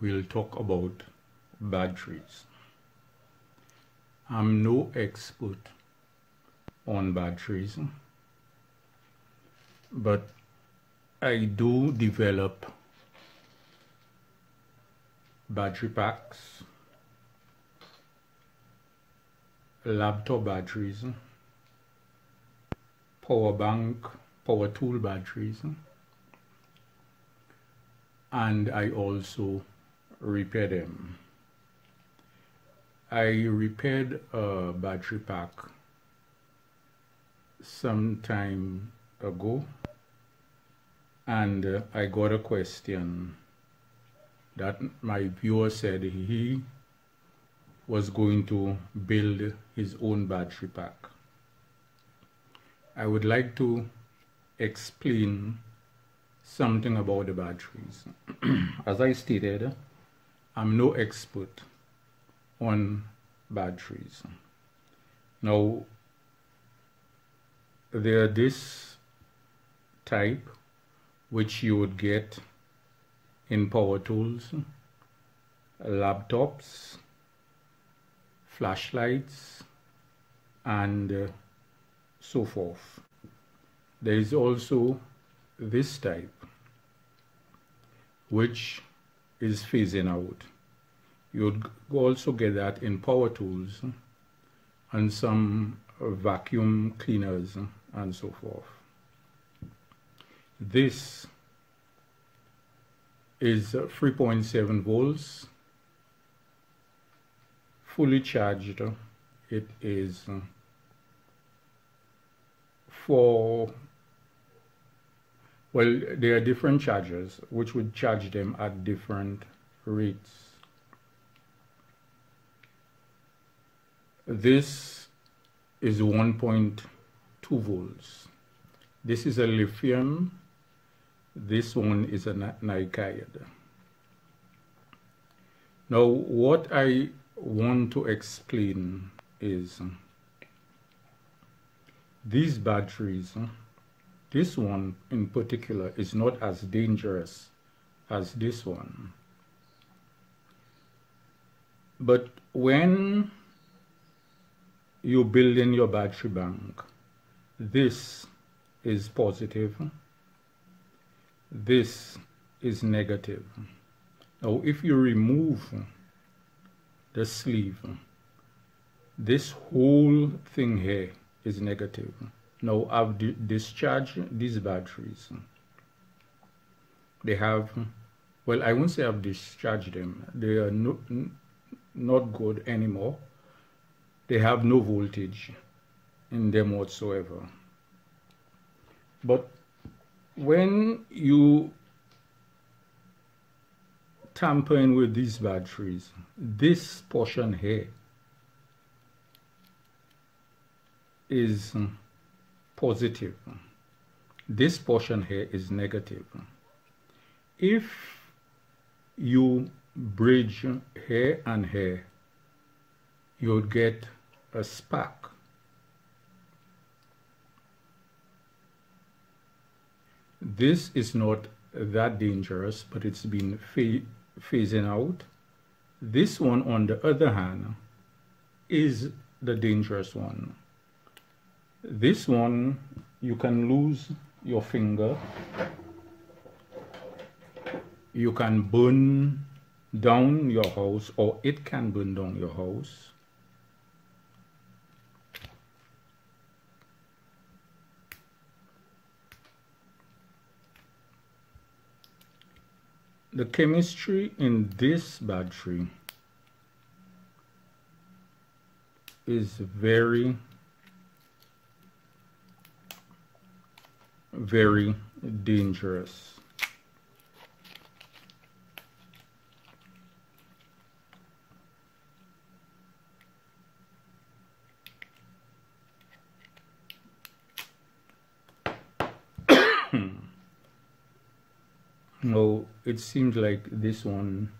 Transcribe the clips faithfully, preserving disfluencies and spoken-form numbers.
we'll talk about batteries. I'm no expert on batteries, but I do develop battery packs, laptop batteries, power bank, power tool batteries, and I also repair them. I repaired a battery pack some time ago, and I got a question that my viewer said he was going to build his own battery pack. I would like to explain something about the batteries. As I stated, I'm no expert on batteries. Now, there are this type which you would get in power tools, laptops, flashlights, and uh, so forth. There is also this type which is phasing out. You would also get that in power tools and some vacuum cleaners and so forth. This is three point seven volts. Fully charged, it is for, well, there are different chargers which would charge them at different rates. This is one point two volts. This is a lithium. This one is a NiCd. Now, what I want to explain is these batteries, this one in particular, is not as dangerous as this one. But when you build in your battery bank, this is positive, this is negative. Now, if you remove the sleeve, this whole thing here is negative. Now, I've di discharged these batteries. They have, well, I won't say I've discharged them. They are no, not good anymore. They have no voltage in them whatsoever. But when you tampering with these batteries, this portion here is positive, this portion here is negative. If you bridge here and here, you'll get a spark. This is not that dangerous, but it's been phasing out. This one, on the other hand, is the dangerous one. This one, you can lose your finger, you can burn down your house, or it can burn down your house. The chemistry in this battery is very, very dangerous. No, it seems like this one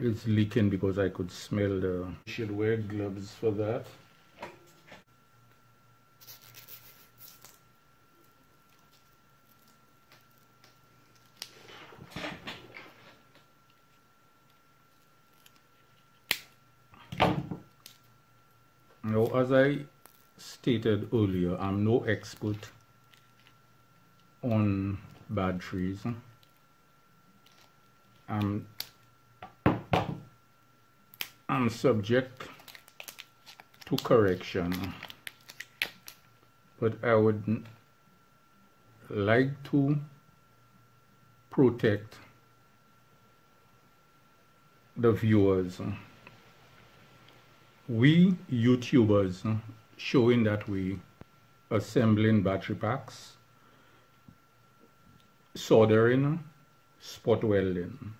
is leaking because I could smell the... I should wear gloves for that. Now, as I stated earlier, I'm no expert on batteries. I'm, I'm subject to correction, but I would like to protect the viewers. We YouTubers showing that we assembling battery packs, soldering, spot welding.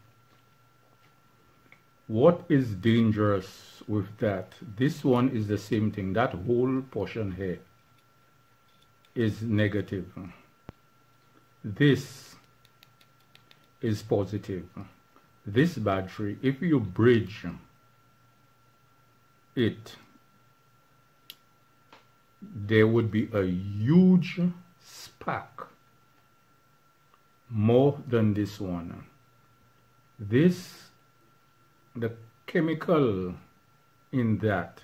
What is dangerous with that? This one is the same thing. That whole portion here is negative. This is positive. This battery, if you bridge it, there would be a huge spark, more than this one. This, the chemical in that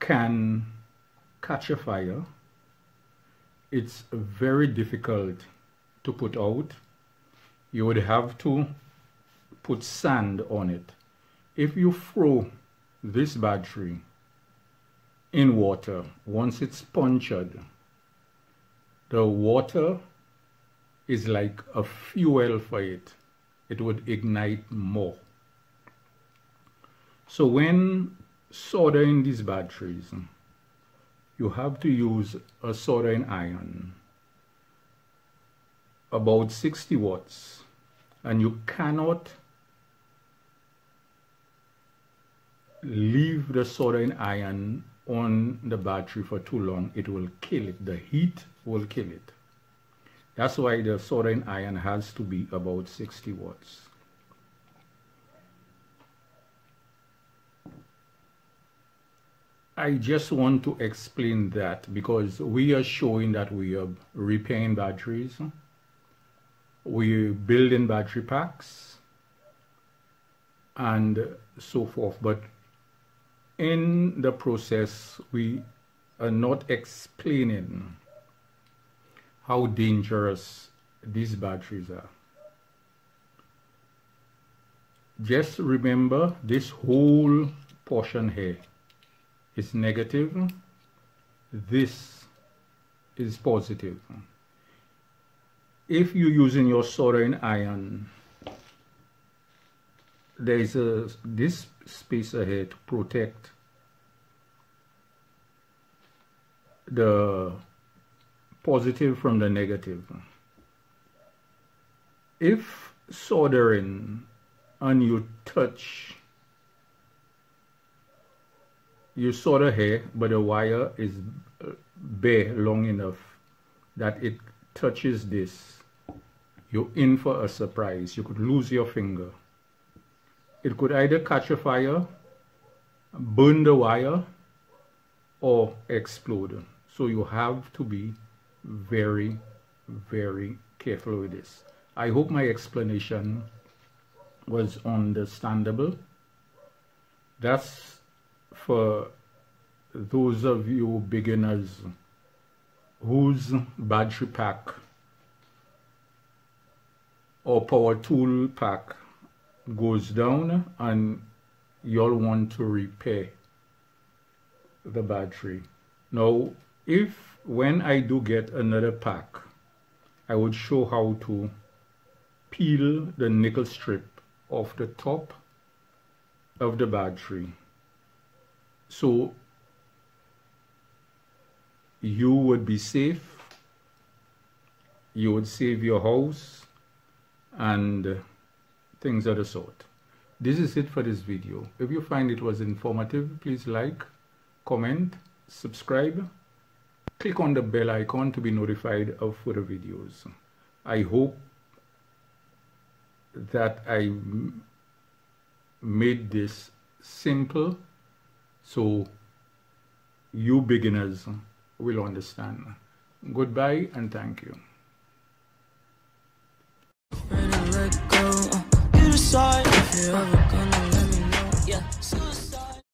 can catch a fire. It's very difficult to put out. You would have to put sand on it. If you throw this battery in water, once it's punctured, the water is like a fuel for it. It would ignite more. So when soldering these batteries, you have to use a soldering iron, about sixty watts, and you cannot leave the soldering iron on the battery for too long. It will kill it. The heat will kill it. That's why the soldering iron has to be about sixty watts. I just want to explain that because we are showing that we are repairing batteries, we are building battery packs, and so forth. But in the process, we are not explaining how dangerous these batteries are. Just remember, this whole portion here is negative. This is positive. If you're using your soldering iron, there is a this space ahead to protect the positive from the negative. If soldering and you touch, you solder here, but the wire is bare long enough that it touches this, you're in for a surprise. You could lose your finger. It could either catch a fire, burn the wire, or explode. So you have to be very, very careful with this. I hope my explanation was understandable. That's for those of you beginners whose battery pack or power tool pack goes down and you'll want to repair the battery. Now, if when I do get another pack, I would show how to peel the nickel strip off the top of the battery, so you would be safe, you would save your house, and things of the sort. This is it for this video. If you find it was informative, please like, comment, subscribe, click on the bell icon to be notified of further videos. I hope that I made this simple so you beginners will understand. Goodbye and thank you.